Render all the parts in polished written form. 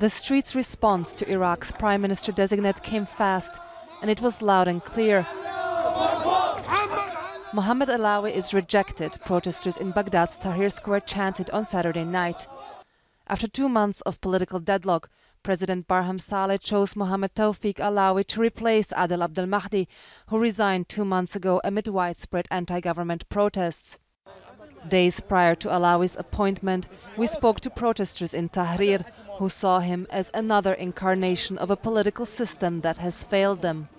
The street's response to Iraq's prime minister-designate came fast, and it was loud and clear. Mohammed Allawi is rejected, protesters in Baghdad's Tahrir Square chanted on Saturday night. After 2 months of political deadlock, President Barham Saleh chose Mohammed Tawfiq Allawi to replace Adel Abdelmahdi, who resigned 2 months ago amid widespread anti-government protests. Days prior to Allawi's appointment, we spoke to protesters in Tahrir, who saw him as another incarnation of a political system that has failed them.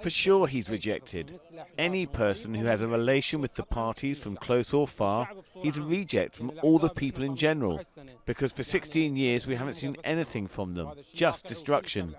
For sure he's rejected. Any person who has a relation with the parties from close or far, he's a reject from all the people in general, because for 16 years we haven't seen anything from them, just destruction.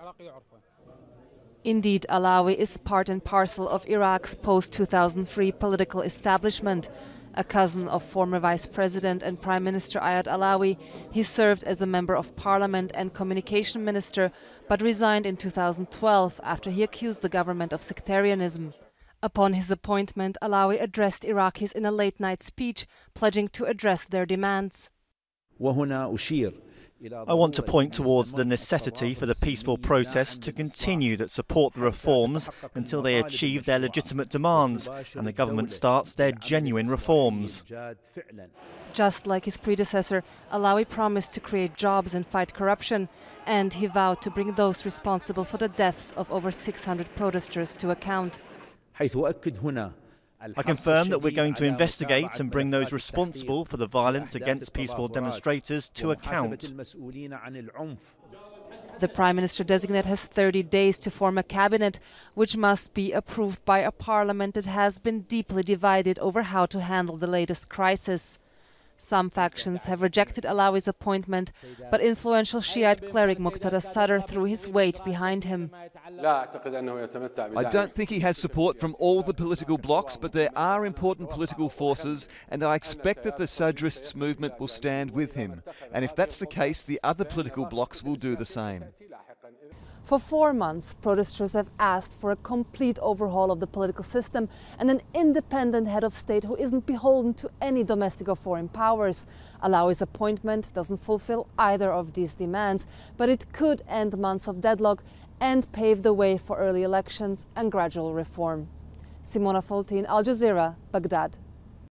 Indeed, Allawi is part and parcel of Iraq's post-2003 political establishment. A cousin of former Vice President and Prime Minister Ayad Allawi, he served as a Member of Parliament and Communication Minister, but resigned in 2012 after he accused the government of sectarianism. Upon his appointment, Allawi addressed Iraqis in a late-night speech, pledging to address their demands. I want to point towards the necessity for the peaceful protests to continue that support the reforms until they achieve their legitimate demands and the government starts their genuine reforms. Just like his predecessor, Allawi promised to create jobs and fight corruption, and he vowed to bring those responsible for the deaths of over 600 protesters to account. I confirm that we're going to investigate and bring those responsible for the violence against peaceful demonstrators to account. The Prime Minister-designate has 30 days to form a cabinet, which must be approved by a parliament that has been deeply divided over how to handle the latest crisis. Some factions have rejected Allawi's appointment, but influential Shiite cleric Muqtada Sadr threw his weight behind him. I don't think he has support from all the political blocs, but there are important political forces, and I expect that the Sadrists movement will stand with him. And if that's the case, the other political blocs will do the same. For 4 months, protesters have asked for a complete overhaul of the political system and an independent head of state who isn't beholden to any domestic or foreign powers. Allawi's appointment doesn't fulfill either of these demands, but it could end months of deadlock and pave the way for early elections and gradual reform. Simona Foltyn, Al Jazeera, Baghdad.